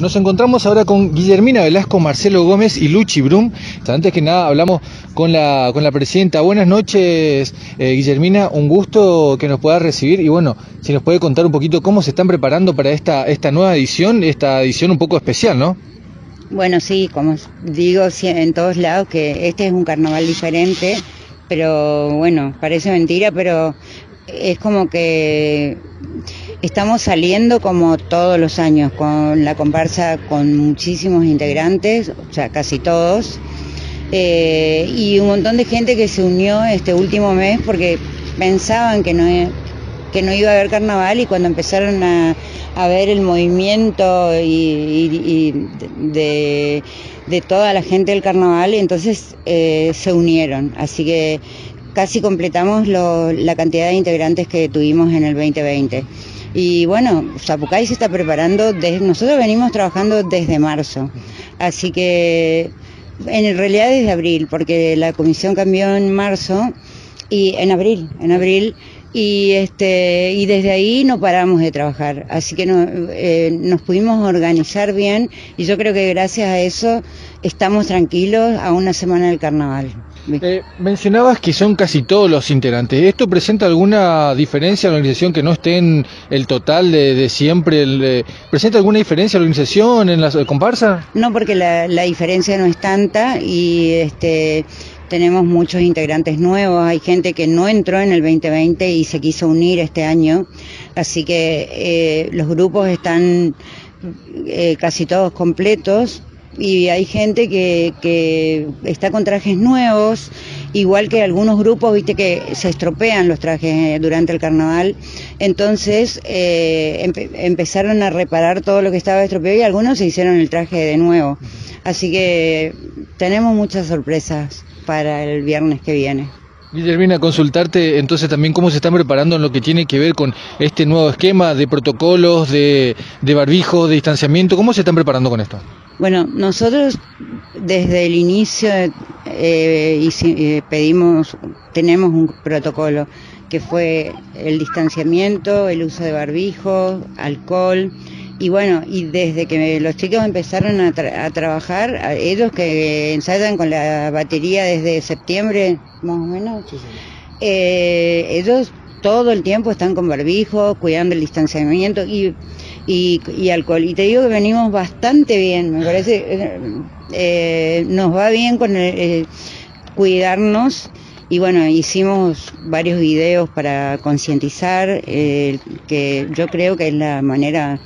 Nos encontramos ahora con Guillermina Velasco, Marcelo Gómez y Luchi Brum. Antes que nada hablamos con la presidenta. Buenas noches, Guillermina, un gusto que nos pueda recibir. Y bueno, si nos puede contar un poquito cómo se están preparando para esta nueva edición, esta edición un poco especial, ¿no? Bueno, sí, como digo en todos lados, que este es un carnaval diferente, pero bueno, parece mentira, pero es como que estamos saliendo como todos los años, con la comparsa con muchísimos integrantes, o sea, casi todos, y un montón de gente que se unió este último mes porque pensaban que no iba a haber carnaval, y cuando empezaron a ver el movimiento y de toda la gente del carnaval, entonces se unieron, así que casi completamos la cantidad de integrantes que tuvimos en el 2020. Y bueno, Sapucay se está preparando, nosotros venimos trabajando desde marzo, así que en realidad desde abril, porque la comisión cambió en marzo, y en abril, y desde ahí no paramos de trabajar, así que nos pudimos organizar bien, y yo creo que gracias a eso estamos tranquilos a una semana del carnaval. Mencionabas que son casi todos los integrantes. ¿Esto presenta alguna diferencia en la organización, que no esté en el total de siempre? ¿Presenta alguna diferencia en la organización, en la comparsa? No, porque la diferencia no es tanta, y tenemos muchos integrantes nuevos. Hay gente que no entró en el 2020 y se quiso unir este año, así que los grupos están casi todos completos. Y hay gente que está con trajes nuevos, igual que algunos grupos, viste, que se estropean los trajes durante el carnaval. Entonces empezaron a reparar todo lo que estaba estropeado, y algunos se hicieron el traje de nuevo. Así que tenemos muchas sorpresas para el viernes que viene. Guillermina, consultarte entonces también cómo se están preparando en lo que tiene que ver con este nuevo esquema de protocolos, de barbijos, de distanciamiento. ¿Cómo se están preparando con esto? Bueno, nosotros desde el inicio tenemos un protocolo que fue el distanciamiento, el uso de barbijos, alcohol, y bueno, y desde que los chicos empezaron a trabajar, ellos que ensayan con la batería desde septiembre, más o menos, sí, sí. Ellos todo el tiempo están con barbijo, cuidando el distanciamiento y alcohol. Y te digo que venimos bastante bien, me parece, nos va bien con cuidarnos. Y bueno, hicimos varios videos para concientizar, que yo creo que es la manera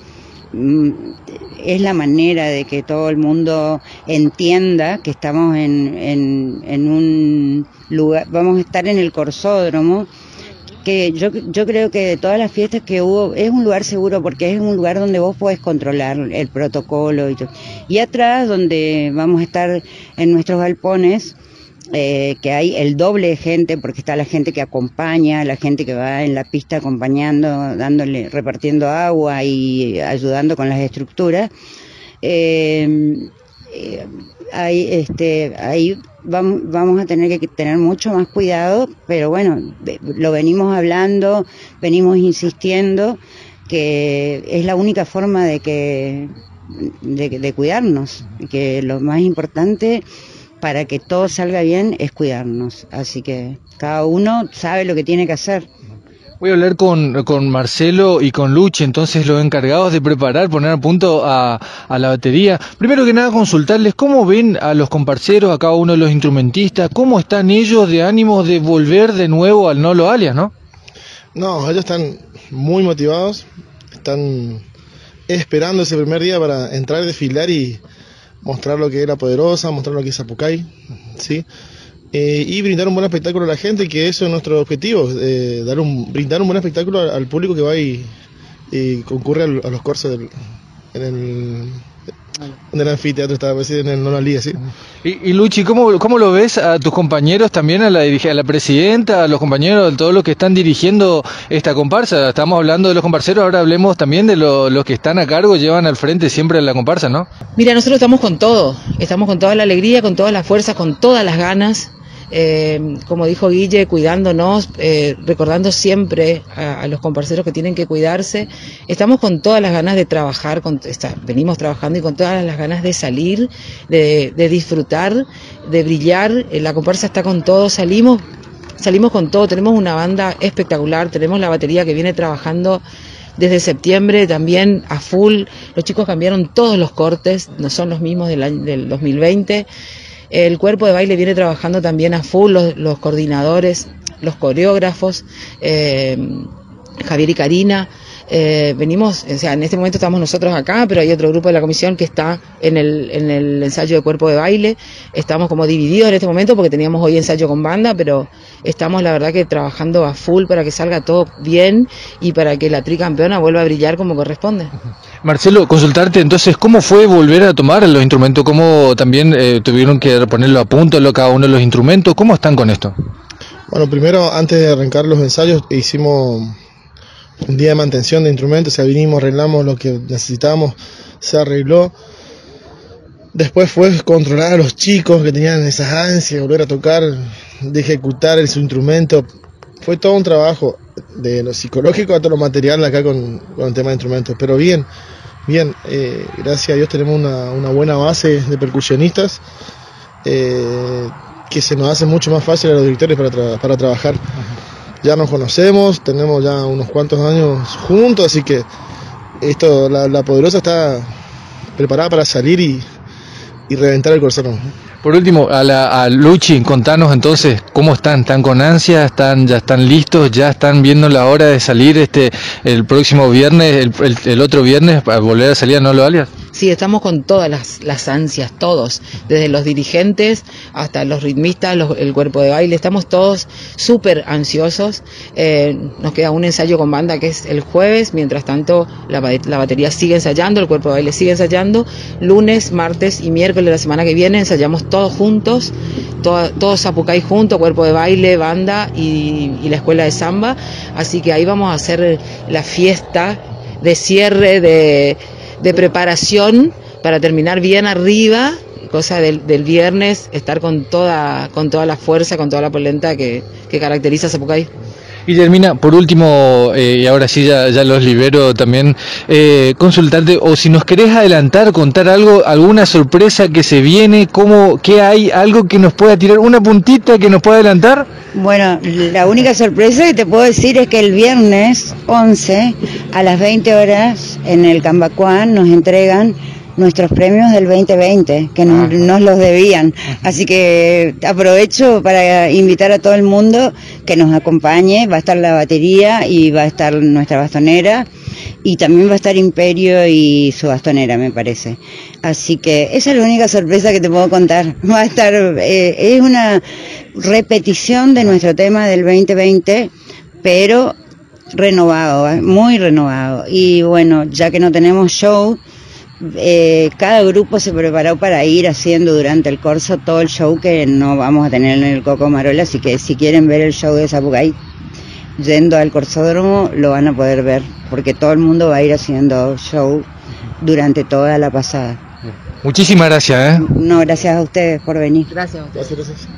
de que todo el mundo entienda que estamos en un lugar. Vamos a estar en el Corsódromo, que yo creo que de todas las fiestas que hubo, es un lugar seguro, porque es un lugar donde vos podés controlar el protocolo y todo. Y atrás, donde vamos a estar en nuestros galpones, que hay el doble de gente, porque está la gente que acompaña, la gente que va en la pista acompañando, repartiendo agua y ayudando con las estructuras. Ahí vamos a tener que tener mucho más cuidado, pero bueno, lo venimos hablando, venimos insistiendo, que es la única forma de cuidarnos, que lo más importante para que todo salga bien es cuidarnos, así que cada uno sabe lo que tiene que hacer. Voy a hablar con Marcelo y con Luchi, entonces los encargados de preparar, poner a punto a la batería. Primero que nada, consultarles cómo ven a los comparseros, a cada uno de los instrumentistas, cómo están ellos de ánimos de volver de nuevo al Nolo Alías, ¿no? No, ellos están muy motivados, están esperando ese primer día para entrar, desfilar y mostrar lo que es la poderosa, mostrar lo que es Sapucay, ¿sí? Y brindar un buen espectáculo a la gente, que eso es nuestro objetivo, brindar un buen espectáculo al público que va y concurre a los cursos en el anfiteatro, estaba en el Nolo Alías, ¿sí? Y Luchi, ¿cómo lo ves a tus compañeros también, a la presidenta, a los compañeros, de todos los que están dirigiendo esta comparsa? Estamos hablando de los comparseros, ahora hablemos también de los que están a cargo, llevan al frente siempre la comparsa, ¿no? Mira, nosotros estamos con todo, estamos con toda la alegría, con todas las fuerzas, con todas las ganas. como dijo Guille, cuidándonos, recordando siempre a los comparseros que tienen que cuidarse. Estamos con todas las ganas de trabajar, venimos trabajando y con todas las ganas de salir, de disfrutar, de brillar. La comparsa está con todo, salimos con todo, tenemos una banda espectacular, tenemos la batería que viene trabajando desde septiembre también a full. Los chicos cambiaron todos los cortes, no son los mismos del 2020. El cuerpo de baile viene trabajando también a full, los coordinadores, los coreógrafos, Javier y Karina. Venimos, o sea, en este momento estamos nosotros acá, pero hay otro grupo de la comisión que está en el ensayo de cuerpo de baile. Estamos como divididos en este momento porque teníamos hoy ensayo con banda, pero estamos la verdad que trabajando a full para que salga todo bien y para que la tricampeona vuelva a brillar como corresponde. Marcelo, consultarte entonces, ¿cómo fue volver a tomar los instrumentos? ¿Cómo también tuvieron que ponerlo a punto cada uno de los instrumentos? ¿Cómo están con esto? Bueno, primero, antes de arrancar los ensayos, hicimos un día de mantención de instrumentos, o sea, vinimos, arreglamos lo que necesitábamos, se arregló. Después fue controlar a los chicos que tenían esas ansias de volver a tocar, de ejecutar su instrumento. Fue todo un trabajo, de lo psicológico a todo lo material acá con el tema de instrumentos. Pero bien, bien, gracias a Dios tenemos una buena base de percusionistas, que se nos hace mucho más fácil a los directores para trabajar. Ya nos conocemos, tenemos ya unos cuantos años juntos, así que esto, la poderosa está preparada para salir y reventar el Corsódromo. Por último, a Luchi, contanos entonces cómo están. ¿Están con ansia? ¿Ya están listos? ¿Ya están viendo la hora de salir el próximo viernes, el otro viernes, para volver a salir a Nolo Alías? Sí, estamos con todas las ansias, todos, desde los dirigentes hasta los ritmistas, el cuerpo de baile, estamos todos súper ansiosos. Nos queda un ensayo con banda que es el jueves, mientras tanto la batería sigue ensayando, el cuerpo de baile sigue ensayando. Lunes, martes y miércoles de la semana que viene ensayamos todos juntos, todos Sapucay juntos, cuerpo de baile, banda y la escuela de samba. Así que ahí vamos a hacer la fiesta de cierre de preparación para terminar bien arriba, cosa del viernes, estar con toda la fuerza, con toda la polenta que caracteriza a Sapucay. Guillermina, por último, y ahora sí ya los libero también, consultarte, o si nos querés adelantar, contar algo, alguna sorpresa que se viene, ¿qué hay? ¿Algo que nos pueda tirar? ¿Una puntita que nos pueda adelantar? Bueno, la única sorpresa que te puedo decir es que el viernes 11 a las 20 horas en el Cambacuán nos entregan nuestros premios del 2020, que nos los debían. Así que aprovecho para invitar a todo el mundo que nos acompañe. Va a estar la batería y va a estar nuestra bastonera, y también va a estar Imperio y su bastonera, me parece. Así que esa es la única sorpresa que te puedo contar. Va a estar, es una repetición de nuestro tema del 2020, pero renovado, muy renovado. Y bueno, ya que no tenemos show, cada grupo se preparó para ir haciendo durante el corso todo el show que no vamos a tener en el Cocomarola, así que si quieren ver el show de Sapucay yendo al Corsódromo lo van a poder ver, porque todo el mundo va a ir haciendo show durante toda la pasada. Muchísimas gracias. No, gracias a ustedes por venir. Gracias.